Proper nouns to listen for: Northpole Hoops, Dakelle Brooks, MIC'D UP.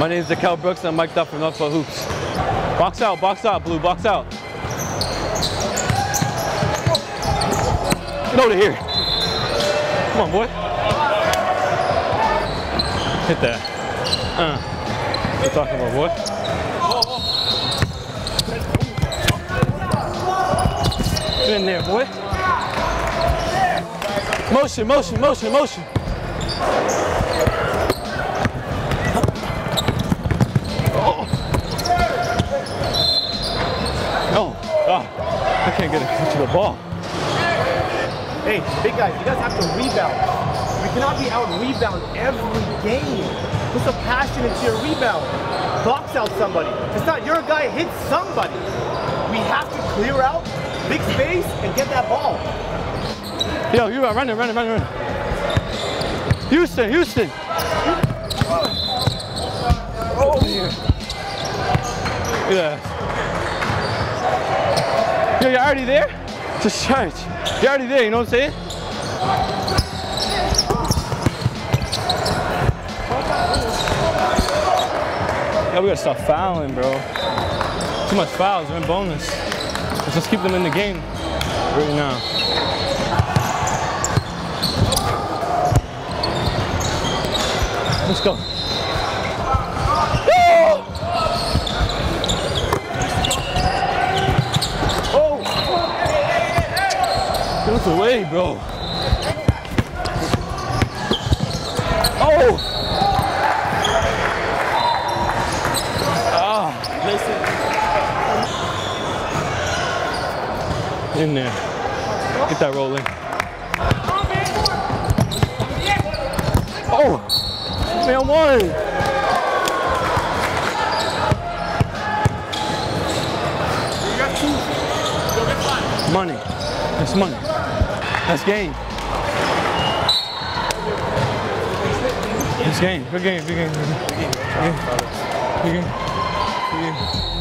My name is Dakelle Brooks and I'm mic'd up from Northpole Hoops. Box out, Blue, box out. Get over here. Come on, boy. Hit that. What are you talking about, boy? Get in there, boy. Motion, motion, motion, motion. No, I can't get a catch of the ball. Hey, big guys, you guys have to rebound. You cannot be out-rebound every game. Put some passion into your rebound. Box out somebody. It's not your guy, hit somebody. We have to clear out, big space, and get that ball. Yo, you are running, running, running, running. Houston, Houston. Oh, yeah. Yeah. Yo, you're already there? Just charge. You're already there, you know what I'm saying? Yeah, we gotta stop fouling, bro. Too much fouls, we're in bonus. Let's just keep them in the game right now. Let's go. Oh! Get us away, bro. Oh! Ah! In there. Get that rolling. Oh! Man, one. Money. That's money. That's game. That's game. Good game. Good game. Good game. Good game. Good game. Good game. Good game.